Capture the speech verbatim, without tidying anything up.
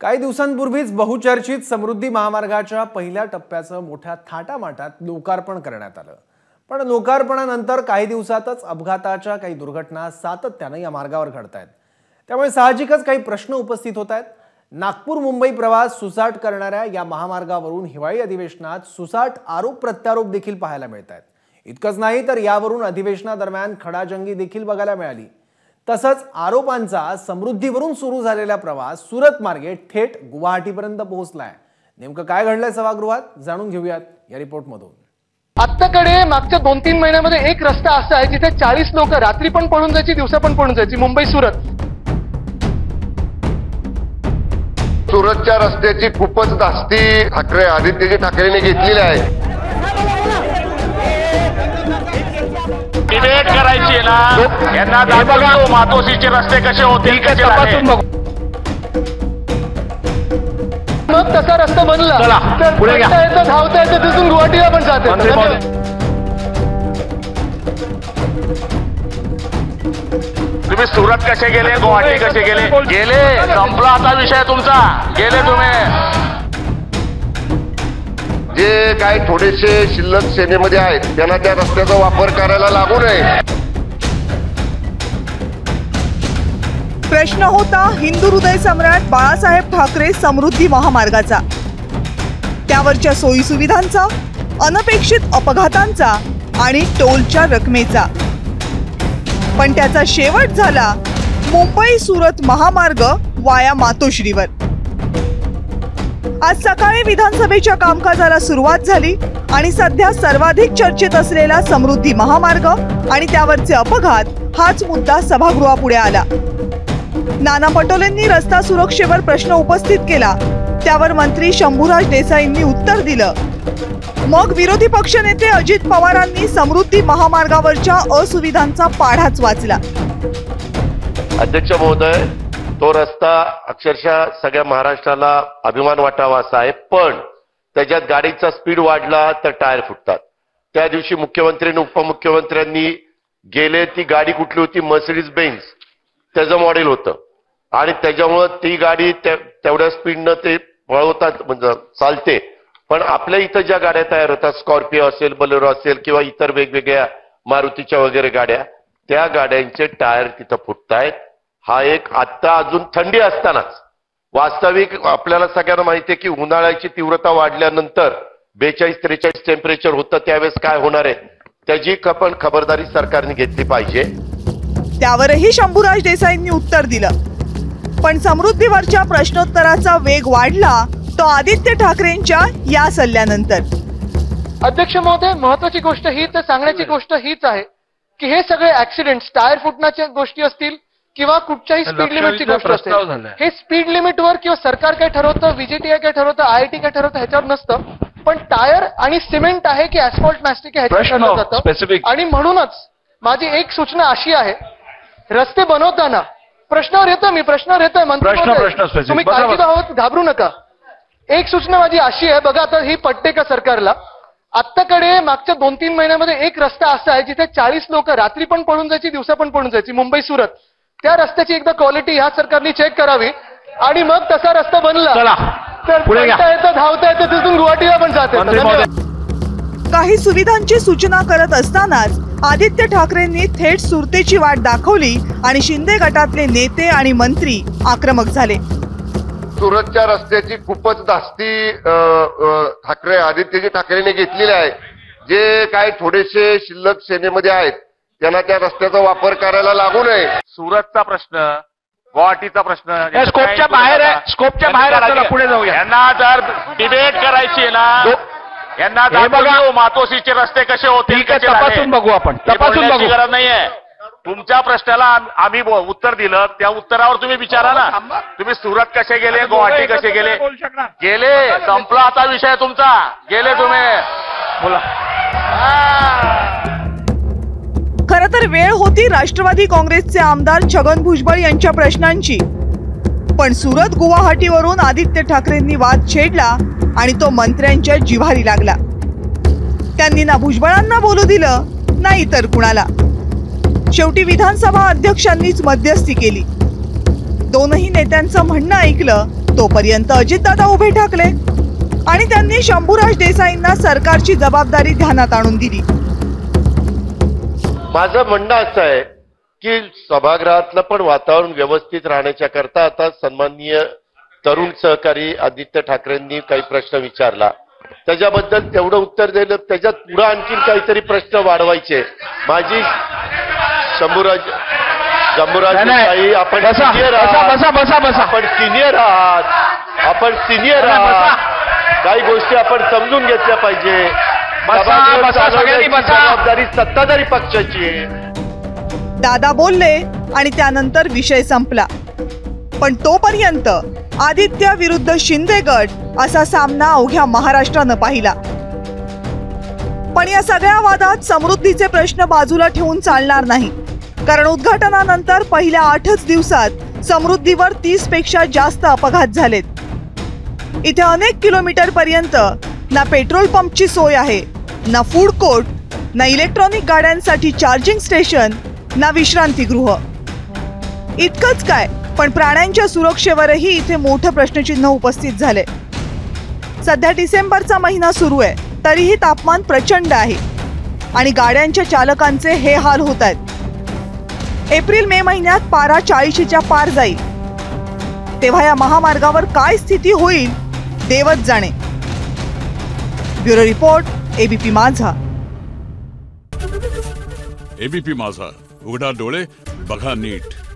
काही दिवसांपूर्वीच बहुचर्चित समृद्धी महामार्गाच्या पहिल्या टप्प्याचं मोठ्या थाटामाटात लोकार्पण करण्यात आलं। पण लोकार्पणानंतर काही दिवसातच अपघाताच्या काही दुर्घटना सातत्याने या मार्गावर घडतायत, त्यामुळे साहजिकच काही प्रश्न उपस्थित होत आहेत। नागपूर मुंबई प्रवास सुसाट करणाऱ्या या महामार्गावरून हिवाळी अधिवेशनात सुसाट आरोप प्रत्यारोप देखील पाहायला मिळतात। इतकंच नाही तर यावरून अधिवेशनादरम्यान खडाजंगी देखील बघायला मिळाली। तसंच आरोपांचा समृद्धीवरून सुरू झालेला प्रवास सुरत मार्गे थेट गुवाहाटीपर्यंत पोहोचलाय। नेमकं काय घडलंय सभागृहात जाणून घेऊयात या रिपोर्टमधून। आत्ताकडे मागच्या दोन तीन महिन्यामध्ये एक रस्ता असा आहे जिथे चाळीस लोक रात्री पण पळून जायची, दिवसा पण पळून जायची, मुंबई सुरत। सुरतच्या रस्त्याची खूपच धास्ती ठाकरे आदित्यजी ठाकरेंनी घेतलेली आहे। डिबेट करायची ना, यांना दाखवतो मातोश्रीचे रस्ते कसे होतील, कसे आहेत। मग तसा रस्ता बनला तर पुढे जायचं, धावता येतं, तिथून गुवाहाटीला पण जाते। तुम्ही सुरत कसे गेले, गुवाहाटी कसे गेले, गेले संपला आता विषय तुमचा, गेले तुम्ही। जे काही थोडेसे शिल्लक सेनेमध्ये आहेत त्यांना त्या रस्त्याचा वापर करायला लागू नये। प्रश्न होता हिंदू हृदय सम्राट बाळासाहेब ठाकरे समृद्धी महामार्गाचा, त्यावरच्या सोयी सुविधांचा, अनपेक्षित अपघातांचा आणि टोलच्या रकमेचा। पण त्याचा शेवट झाला मुंबई सुरत महामार्ग वाया मातोश्रीवर। आज सकाळी विधानसभेच्या कामकाजाला सुरुवात झाली आणि सध्या सर्वाधिक चर्चेत असलेला समृद्धी महामार्ग आणि त्यावरचे अपघात हाच मुद्दा सभागृहापुढे आला। नाना पटोलेंनी रस्ता सुरक्षेवर प्रश्न उपस्थित केला, त्यावर मंत्री शंभूराज देसाईंनी उत्तर दिलं। मग विरोधी पक्षनेते अजित पवारांनी समृद्धी महामार्गावरच्या असुविधांचा पाढाच वाचला। अध्यक्ष महोदय, तो रस्ता अक्षरशः सगळ्या महाराष्ट्राला अभिमान वाटावा असा आहे, पण त्याच्यात गाडीचा स्पीड वाढला तर टायर फुटतात। त्या दिवशी मुख्यमंत्री आणि उपमुख्यमंत्र्यांनी गेले, ती गाडी कुठली होती, मर्सिडीज बेन्झ त्याचं मॉडेल होतं आणि त्याच्यामुळं ती गाडी तेवढ्या स्पीडनं ते वळवतात, म्हणजे चालते। पण आपल्या इथं ज्या गाड्या तयार होतात, स्कॉर्पिओ असेल, बलेरो असेल किंवा इतर वेगवेगळ्या मारुतीच्या वगैरे गाड्या, त्या गाड्यांचे टायर तिथं फुटतायत। हा एक आत्ता अजून थंडी असतानाच वास्तविक आपल्याला सगळ्यांना माहिती आहे की उन्हाळ्याची तीव्रता वाढल्यानंतर बेचाळीस त्रेचाळीस टेम्परेचर होतं, त्यावेळेस काय होणार आहे त्याची पण खबरदारी सरकारने घेतली पाहिजे। त्यावरही शंभूराज देसाईंनी उत्तर दिलं, पण समृद्धीवरच्या प्रश्नोत्तराचा वेग वाढला तो आदित्य ठाकरेंच्या या सल्ल्यानंतर। अध्यक्ष महोदय, महत्वाची गोष्ट हीच, सांगण्याची गोष्ट हीच आहे की हे सगळे ऍक्सिडेंट, टायर फुटण्याच्या गोष्टी असतील किंवा कुठच्याही स्पीड लिमिटची गोष्ट असते, हे स्पीड लिमिटवर किंवा सरकार काय ठरवतं, व्हीजीटीआय काय ठरवतं, आयआयटी काय ठरवतं, ह्याच्यावर नसतं। पण टायर आणि सिमेंट आहे की ऍस्फॉल्ट प्लास्टिक आहे ह्याच्यावर जातं। आणि म्हणूनच माझी एक सूचना अशी आहे, रस्ते बनवताना प्रश्नावर येतं, मी प्रश्नावर येतोय म्हणतो, तुम्ही काळजी आहोत, घाबरू नका। एक सूचना माझी अशी आहे, बघा आता ही पटते का सरकारला। आत्ताकडे मागच्या दोन तीन महिन्यामध्ये एक रस्ता असा आहे जिथे चाळीस लोक रात्री पण पळून जायची, दिवसा पण पळून जायची, मुंबई सुरत। त्या रस्त्याची एकदा क्वालिटी ह्या सरकारने चेक करावी आणि मग तसा रस्ता बनला तर पुढे येतं, धावता येतं, तिथून गुवाहाटीला पण जाते। काही सुविधांची सूचना करत असतानाच आदित्य ठाकरेंनी थेट सुरतेची वाट दाखवली आणि शिंदे गटातले नेते आणि मंत्री आक्रमक झाले। सुरतच्या रस्त्याची खूपच धास्ती ठाकरे आदित्यजी ठाकरेंनी घेतलेली आहे। जे काही थोडेसे शिल्लक सेनेमध्ये आहेत त्यांना त्या रस्त्याचा वापर करायला लागू नये। सुरतचा प्रश्न, गुवाहाटीचा प्रश्न स्कोपच्या बाहेर आहे, स्कोपच्या बाहेर आपल्याला पुढे जाऊया। यांना जर डिबेट करायची आहे ना, यांना दाखवू मातोश्रीचे रस्ते कसे होतील, तपासून बघू आपण, तपासून बघू। गरज नाहीये, तुमच्या प्रश्नाला आम्ही उत्तर दिलं, त्या उत्तरावर तुम्ही विचारा ना। तुम्ही सुरत कसे गेले, गुवाहाटी कसे गेले, गेले संपला आता विषय तुमचा, गेले तुम्ही, बोला। खरं तर वेळ होती राष्ट्रवादी काँग्रेसचे आमदार छगन भुजबळ यांच्या प्रश्नांची, पण सुरत गुवाहाटीवरून आदित्य ठाकरेंनी वाद छेडला आणि तो मंत्र्यांच्या जिव्हारी लागला। त्यांनी ना भुजबळांना बोलू दिलं ना इतर कुणाला। शेवटी विधानसभा अध्यक्षांनीच मध्यस्थी केली। दोनही नेत्यांचं म्हणणं ऐकलं तोपर्यंत अजितदादा उभे ठाकले आणि त्यांनी शंभूराज देसाईंना सरकारची जबाबदारी ध्यानात आणून दिली। माझं म्हणणं असं आहे की सभागृहातलं पण वातावरण व्यवस्थित राहण्याच्या करता आता सन्माननीय तरुण सहकारी आदित्य ठाकरेंनी काही प्रश्न विचारला त्याच्याबद्दल तेवढं उत्तर दिलं, त्याच्यात पुढे आणखी काहीतरी प्रश्न वाढवायचे। माझी शंभूराज शंभूराज देसाई आपण सिनियर आहात आपण सिनियर आहात आपण सिनियर आहात काही गोष्टी आपण समजून घेतल्या पाहिजे। जबाबदारी सत्ताधारी पक्षाची। दादा बोलले आणि त्यानंतर विषय संपला। पण तोपर्यंत आदित्य विरुद्ध शिंदे गट असा सामना अवघ्या महाराष्ट्रानं पाहिला। पण या सगळ्या वादात समृद्धीचे प्रश्न बाजूला ठेवून चालणार नाही, कारण उद्घाटनानंतर पहिल्या आठच दिवसात समृद्धीवर तीस पेक्षा जास्त अपघात झालेत। इथे अनेक किलोमीटर पर्यंत ना पेट्रोल पंपची सोय आहे, ना फूड कोर्ट, ना इलेक्ट्रॉनिक गाड्यांसाठी चार्जिंग स्टेशन, ना विश्रांतीगृह। इतकंच काय पण प्राण्यांच्या सुरक्षेवरही इथे मोठं प्रश्नचिन्ह उपस्थित झाले। सध्या डिसेंबरचा महिना सुरू आहे, तरीही तापमान प्रचंड आहे आणि गाड्यांच्या चालकांचे हे हाल होत आहेत। एप्रिल मे महिन्यात पारा चाळीशीच्या पार जाईल, तेव्हा या महामार्गावर काय स्थिती होईल देवच जाणे। Bureau report ABP Majha. ABP Majha, उघडा डोळे बघा नीट।